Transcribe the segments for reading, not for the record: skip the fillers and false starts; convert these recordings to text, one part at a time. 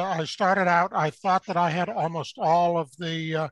I started out, I thought that I had almost all of the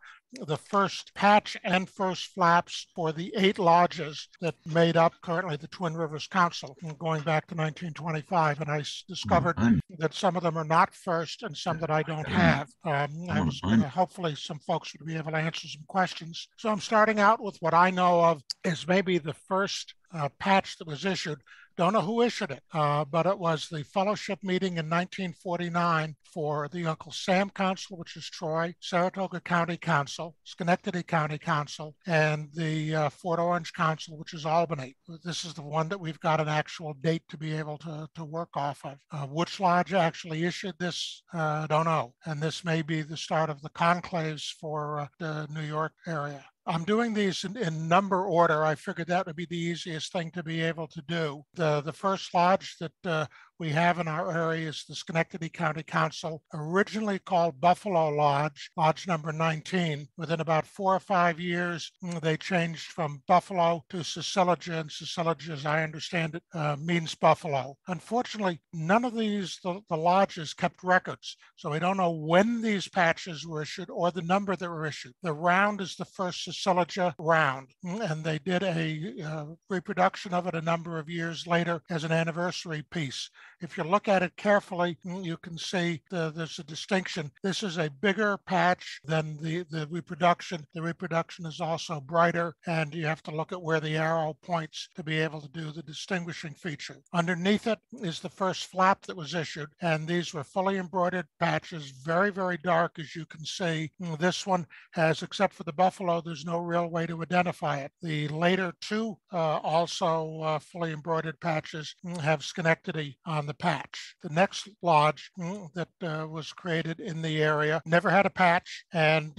first patch and first flaps for the 8 lodges that made up currently the Twin Rivers Council, going back to 1925. And I discovered that some of them are not first and some that I don't have. I was gonna, hopefully some folks would be able to answer some questions. So I'm starting out with what I know of is maybe the first patch that was issued. Don't know who issued it, but it was the fellowship meeting in 1949 for the Uncle Sam Council, which is Troy, Saratoga County Council, Schenectady County Council, and the Fort Orange Council, which is Albany. This is the one that we've got an actual date to be able to work off of. Which lodge actually issued this? I don't know. And this may be the start of the conclaves for the New York area. I'm doing these in number order. I figured that would be the easiest thing to be able to do. The first lodge that we have in our area is the Schenectady County Council, originally called Buffalo Lodge, Lodge number 19. Within about 4 or 5 years, they changed from Buffalo to Sisilija, and Sisilija, as I understand it, means Buffalo. Unfortunately, none of these, the lodges kept records, so we don't know when these patches were issued or the number that were issued. The round is the first Sisilija round, and they did a reproduction of it a number of years later as an anniversary piece. If you look at it carefully, you can see there's a distinction. This is a bigger patch than the reproduction. The reproduction is also brighter, and you have to look at where the arrow points to be able to do the distinguishing feature. Underneath it is the first flap that was issued, and these were fully embroidered patches, very, very dark, as you can see. This one has, except for the buffalo, there's no real way to identify it. The later two also fully embroidered patches have Schenectady on the patch. The next lodge that was created in the area never had a patch and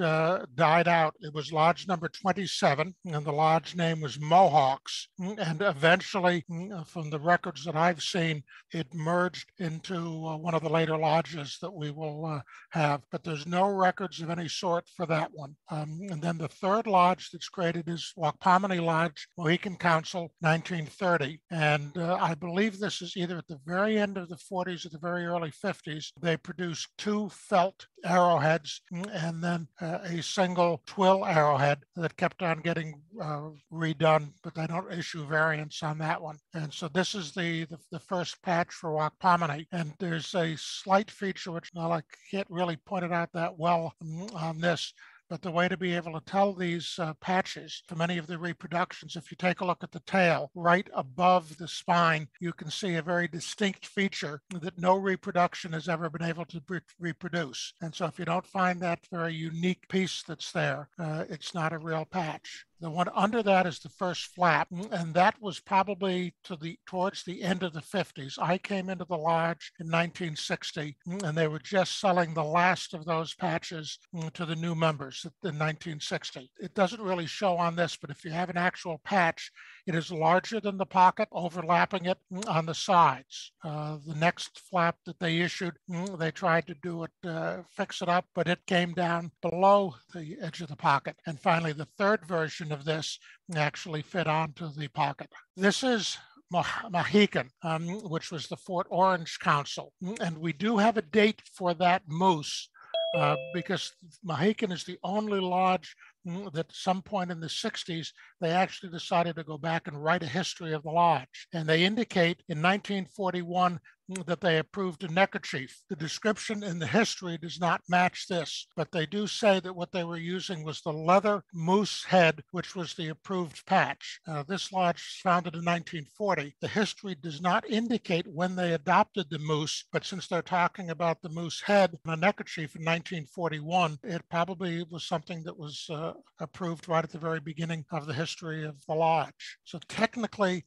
died out. It was lodge number 27, and the lodge name was Mohawks. And eventually, from the records that I've seen, it merged into one of the later lodges that we will have. But there's no records of any sort for that one. And then the third lodge that's created is Wakpominee Lodge, Mohican Council, 1930. And I believe this is either at the very end of the 40s or the very early 50s. They produced 2 felt arrowheads and then a single twill arrowhead that kept on getting redone, but they don't issue variants on that one. And so this is the first patch for Wakpominee. And there's a slight feature, which I can't really point it out that well on this, but the way to be able to tell these patches for many of the reproductions, if you take a look at the tail, right above the spine, you can see a very distinct feature that no reproduction has ever been able to reproduce. And so if you don't find that very unique piece that's there, it's not a real patch. The one under that is the first flap, and that was probably towards the end of the 50s. I came into the lodge in 1960, and they were just selling the last of those patches to the new members in 1960. It doesn't really show on this, but if you have an actual patch, it is larger than the pocket, overlapping it on the sides. The next flap that they issued, they tried to do it, fix it up, but it came down below the edge of the pocket. And finally, the third version of this actually fit onto the pocket. This is Mahican, which was the Fort Orange Council. And we do have a date for that moose because Mahican is the only lodge that at some point in the 60s, they actually decided to go back and write a history of the lodge. And they indicate in 1941 that they approved a neckerchief. The description in the history does not match this, but they do say that what they were using was the leather moose head, which was the approved patch. This lodge was founded in 1940. The history does not indicate when they adopted the moose, but since they're talking about the moose head and a neckerchief in 1941, it probably was something that was approved right at the very beginning of the history of the lodge. So technically,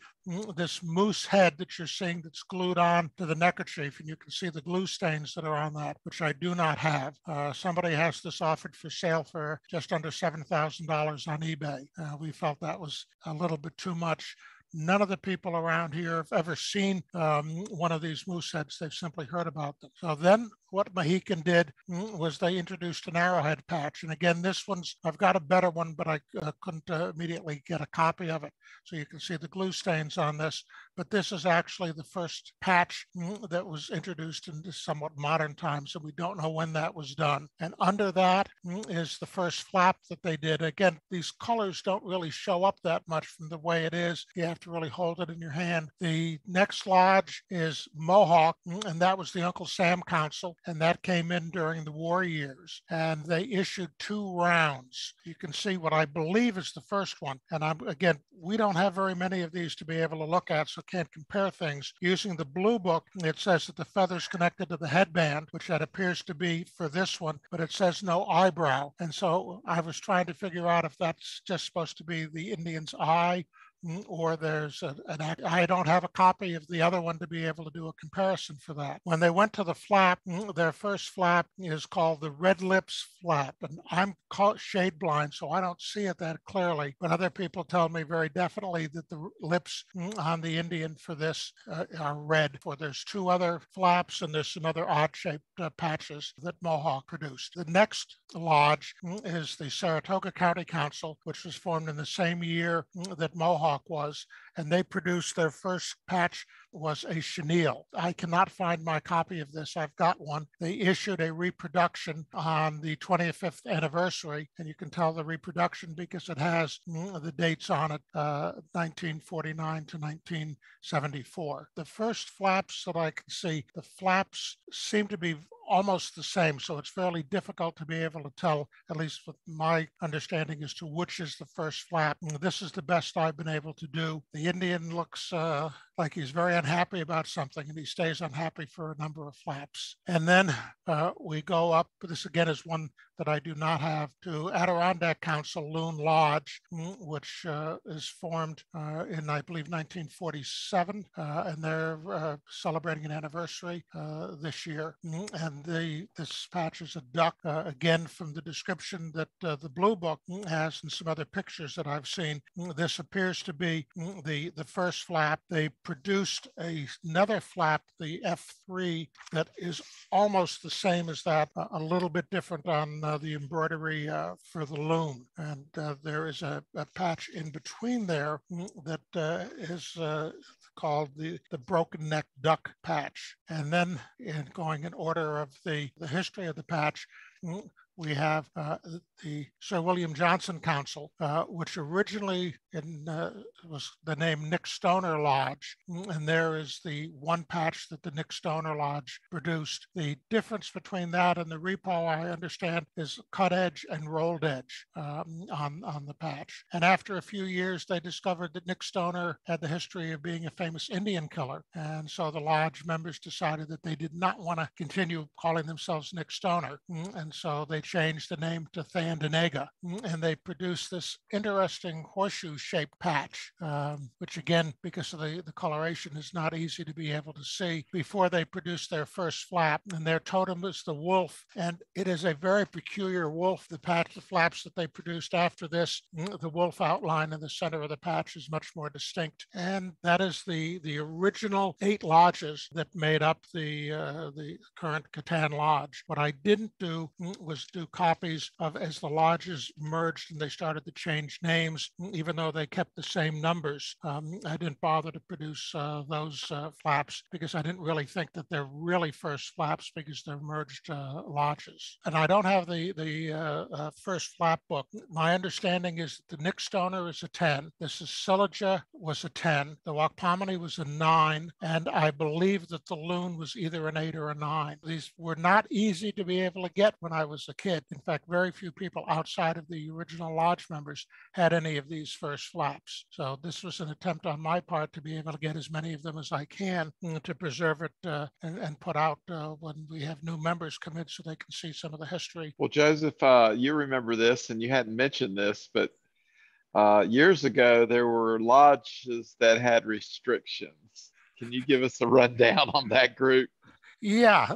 this moose head that you're seeing that's glued on to the neckerchief, and you can see the glue stains that are on that, which I do not have. Somebody has this offered for sale for just under $7,000 on eBay. We felt that was a little bit too much. None of the people around here have ever seen one of these moose heads. They've simply heard about them. So then What Mahican did was they introduced an arrowhead patch. And again, this one's, I've got a better one, but I couldn't immediately get a copy of it. So you can see the glue stains on this, but this is actually the first patch that was introduced in somewhat modern times. And we don't know when that was done. And under that is the first flap that they did. Again, these colors don't really show up that much from the way it is. You have to really hold it in your hand. The next lodge is Mohawk, and that was the Uncle Sam Council, and that came in during the war years, and they issued 2 rounds. You can see what I believe is the first one, and again, we don't have very many of these to be able to look at, so can't compare things. Using the blue book, it says that the feather's connected to the headband, which that appears to be for this one, but it says no eyebrow, and so I was trying to figure out if that's just supposed to be the Indian's eye, or there's I don't have a copy of the other one to be able to do a comparison for that. When they went to the flap, their first flap is called the Red Lips Flap, and I'm shade blind, so I don't see it that clearly, but other people tell me very definitely that the lips on the Indian for this are red. Or there's 2 other flaps, and there's some other odd-shaped patches that Mohawk produced. The next lodge is the Saratoga County Council, which was formed in the same year that Mohawk was, and they produced their first patch was a chenille. I cannot find my copy of this. I've got one. They issued a reproduction on the 25th anniversary, and you can tell the reproduction because it has the dates on it, 1949 to 1974. The first flaps that I can see, the flaps seem to be almost the same, so it's fairly difficult to be able to tell, at least with my understanding, as to which is the first flap. This is the best I've been able to do. The Indian looks like he's very unhappy about something, and he stays unhappy for a number of flaps. And then we go up, this again is one that I do not have, to Adirondack Council, Loon Lodge, which is formed in, I believe, 1947, and they're celebrating an anniversary this year. And this patch is a duck, again, from the description that the Blue Book has and some other pictures that I've seen. This appears to be the first flap. They produced another flap, the F3, that is almost the same as that, a little bit different on the embroidery for the loom. And there is a patch in between there that is called the Broken Neck Duck Patch. And then in going in order of the history of the patch, we have the Sir William Johnson Council, which originally was the name Nick Stoner Lodge. And there is the one patch that the Nick Stoner Lodge produced. The difference between that and the repo, I understand, is cut edge and rolled edge on the patch. And after a few years, they discovered that Nick Stoner had the history of being a famous Indian killer. And so the lodge members decided that they did not want to continue calling themselves Nick Stoner. And so they changed the name to Thayendanegea, and they produced this interesting horseshoe-shaped patch, which again, because of the coloration, is not easy to be able to see, before they produced their first flap. And their totem is the wolf, and it is a very peculiar wolf. The patch, the flaps that they produced after this, the wolf outline in the center of the patch is much more distinct. And that is the original 8 lodges that made up the current Catan Lodge. What I didn't do was do copies of, as the lodges merged and they started to change names, even though they kept the same numbers. I didn't bother to produce those flaps because I didn't really think that they're really first flaps because they're merged lodges. And I don't have the first flap book. My understanding is that the Nick Stoner is a 10. The Sisilija was a 10. The Wakpominee was a 9. And I believe that the Loon was either an 8 or a 9. These were not easy to be able to get when I was a kid. In fact, very few people outside of the original lodge members had any of these first flaps. So this was an attempt on my part to be able to get as many of them as I can to preserve it and put out when we have new members come in so they can see some of the history. Well, Joseph, you remember this, and you hadn't mentioned this, but years ago, there were lodges that had restrictions. Can you give us a rundown on that group? Yeah,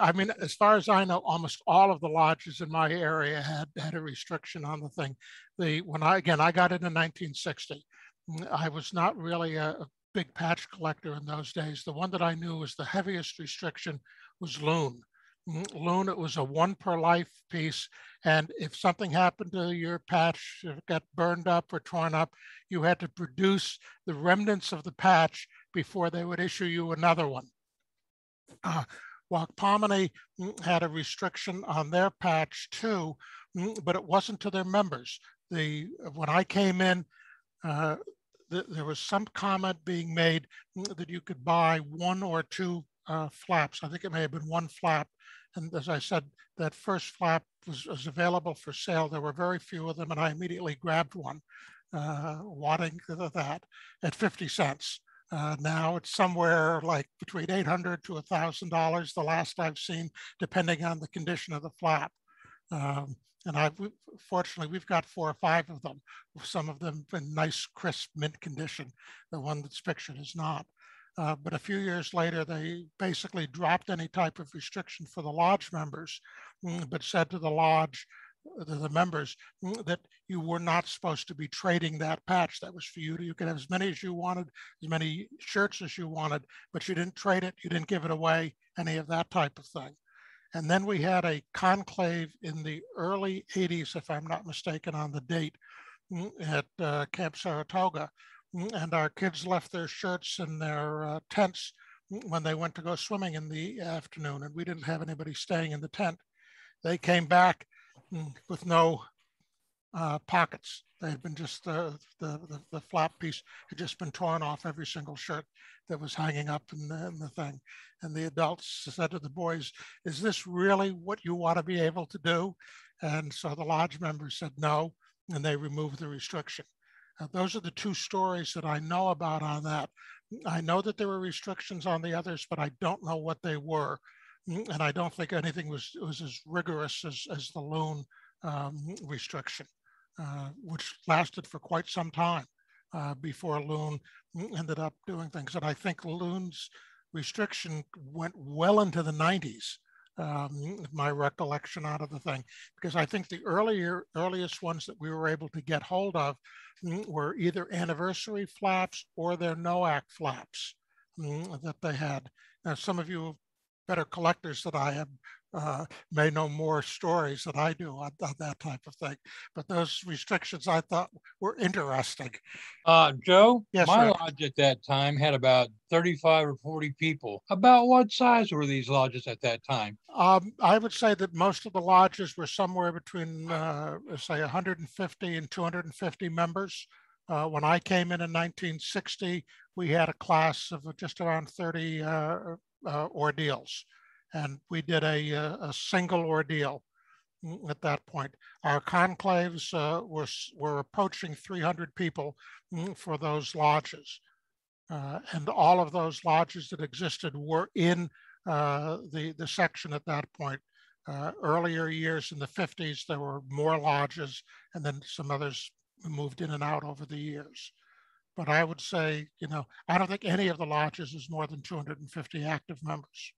I mean, as far as I know, almost all of the lodges in my area had a restriction on the thing. When I got into 1960, I was not really a big patch collector in those days. The one that I knew was the heaviest restriction was Loon. Loon, it was a one per life piece. And if something happened to your patch, if it got burned up or torn up, you had to produce the remnants of the patch before they would issue you another one. Wakpominee had a restriction on their patch too, but it wasn't to their members. When I came in, there was some comment being made that you could buy one or two flaps. I think it may have been one flap. And as I said, that first flap was available for sale. There were very few of them, and I immediately grabbed one, wanting that at 50 cents. Now it's somewhere like between $800 to $1,000, the last I've seen, depending on the condition of the flap. And fortunately, we've got four or five of them, some of them in nice, crisp, mint condition. The one that's pictured is not. But a few years later, they basically dropped any type of restriction for the lodge members, but said to the lodge, the members, that you were not supposed to be trading that patch. That was for you. You could have as many as you wanted, as many shirts as you wanted, but you didn't trade it, you didn't give it away, any of that type of thing. And then we had a conclave in the early 80s, if I'm not mistaken on the date, at Camp Saratoga. And our kids left their shirts in their tents when they went to go swimming in the afternoon, and we didn't have anybody staying in the tent. They came back with no pockets. They had been just the flap piece had just been torn off every single shirt that was hanging up in the thing. And the adults said to the boys, "Is this really what you want to be able to do?" And so the lodge members said no, and they removed the restriction. Those are the two stories that I know about on that. I know that there were restrictions on the others, but I don't know what they were. And I don't think anything was as rigorous as the Loon restriction, which lasted for quite some time before Loon ended up doing things. And I think Loon's restriction went well into the 90s, my recollection out of the thing, because I think the earliest ones that we were able to get hold of were either anniversary flaps or their NOAC flaps that they had. Now, some of you better collectors than I am may know more stories than I do on that type of thing. But those restrictions I thought were interesting. Joe, yes, my lodge at that time had about 35 or 40 people. About what size were these lodges at that time? I would say that most of the lodges were somewhere between, say, 150 and 250 members. When I came in 1960, we had a class of just around 30 ordeals, and we did a single ordeal at that point. Our conclaves were approaching 300 people for those lodges, and all of those lodges that existed were in the section at that point. Earlier years in the 50s, there were more lodges, and then some others moved in and out over the years. But I would say, you know, I don't think any of the lodges is more than 250 active members.